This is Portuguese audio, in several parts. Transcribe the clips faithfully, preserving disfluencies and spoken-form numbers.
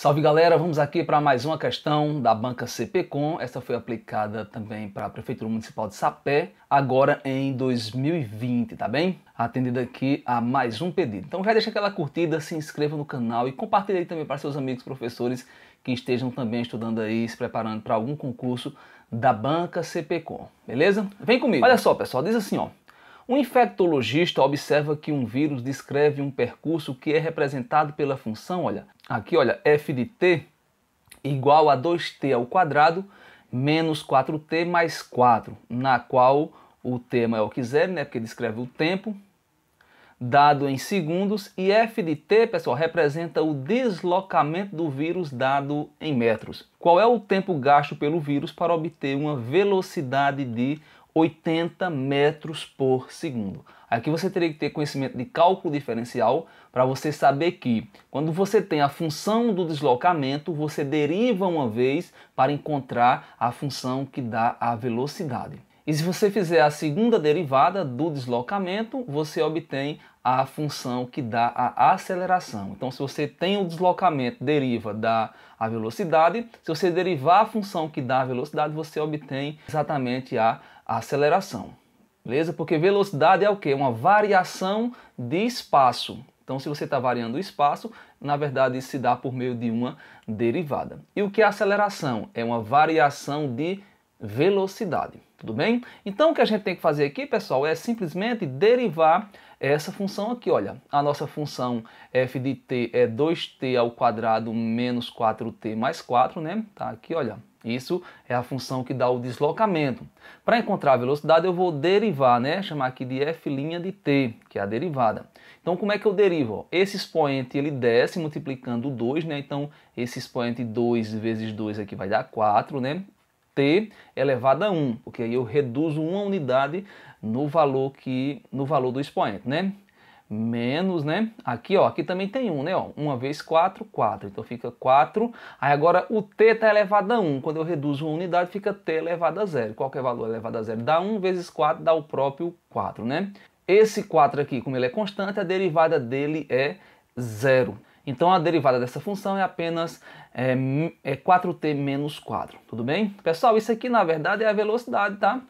Salve galera, vamos aqui para mais uma questão da banca CPCon. Essa foi aplicada também para a Prefeitura Municipal de Sapé, agora em dois mil e vinte, tá bem? Atendida aqui a mais um pedido. Então já deixa aquela curtida, se inscreva no canal e compartilhe aí também para seus amigos professores que estejam também estudando aí, se preparando para algum concurso da banca CPCon, beleza? Vem comigo. Olha só pessoal, diz assim ó. Um infectologista observa que um vírus descreve um percurso que é representado pela função, olha, aqui olha, f de t igual a dois t ao quadrado menos quatro t mais quatro, na qual o t é maior que zero, né, porque descreve o tempo, dado em segundos, e f de t, pessoal, representa o deslocamento do vírus dado em metros. Qual é o tempo gasto pelo vírus para obter uma velocidade de oitenta metros por segundo. Aqui você teria que ter conhecimento de cálculo diferencial para você saber que quando você tem a função do deslocamento, você deriva uma vez para encontrar a função que dá a velocidade. E se você fizer a segunda derivada do deslocamento, você obtém a função que dá a aceleração. Então, se você tem o deslocamento, deriva da a velocidade. Se você derivar a função que dá a velocidade, você obtém exatamente a aceleração. Beleza? Porque velocidade é o quê? Uma variação de espaço. Então, se você está variando o espaço, na verdade, isso se dá por meio de uma derivada. E o que é aceleração? É uma variação de velocidade. Tudo bem? Então o que a gente tem que fazer aqui, pessoal, é simplesmente derivar essa função aqui, olha. A nossa função f de t é dois t ao quadrado menos quatro t mais quatro, né? Tá aqui, olha. Isso é a função que dá o deslocamento. Para encontrar a velocidade, eu vou derivar, né? Chamar aqui de f' de t, que é a derivada. Então, como é que eu derivo? Esse expoente ele desce multiplicando dois, né? Então, esse expoente dois vezes dois aqui vai dar quatro, né? T elevado a um, porque aí eu reduzo uma unidade no valor, que, no valor do expoente, né? Menos, né? Aqui, ó, aqui também tem um, né? Ó, uma vez quatro, quatro. Então fica quatro. Aí agora o t está elevado a um. Quando eu reduzo uma unidade, fica t elevado a zero. Qualquer valor elevado a zero dá um vezes quatro, dá o próprio quatro, né? Esse quatro aqui, como ele é constante, a derivada dele é zero. Então a derivada dessa função é apenas é, é quatro t menos quatro, tudo bem? Pessoal, isso aqui na verdade é a velocidade, tá?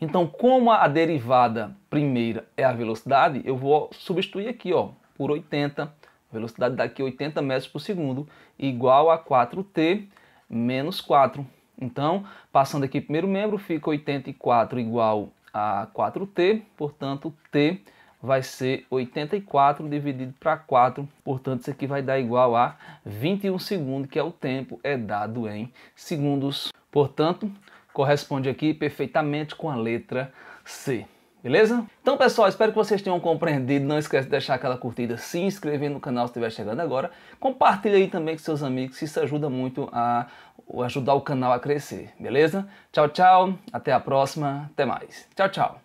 Então, como a derivada primeira é a velocidade, eu vou substituir aqui, ó, por oitenta, velocidade daqui oitenta metros por segundo, igual a quatro t menos quatro. Então, passando aqui primeiro membro, fica oitenta e quatro igual a quatro t, portanto, t vai ser oitenta e quatro dividido para quatro, portanto, isso aqui vai dar igual a vinte e um segundos, que é o tempo, é dado em segundos. Portanto, corresponde aqui perfeitamente com a letra C, beleza? Então, pessoal, espero que vocês tenham compreendido. Não esquece de deixar aquela curtida, se inscrever no canal se estiver chegando agora. Compartilha aí também com seus amigos, isso ajuda muito a ajudar o canal a crescer, beleza? Tchau, tchau, até a próxima, até mais. Tchau, tchau.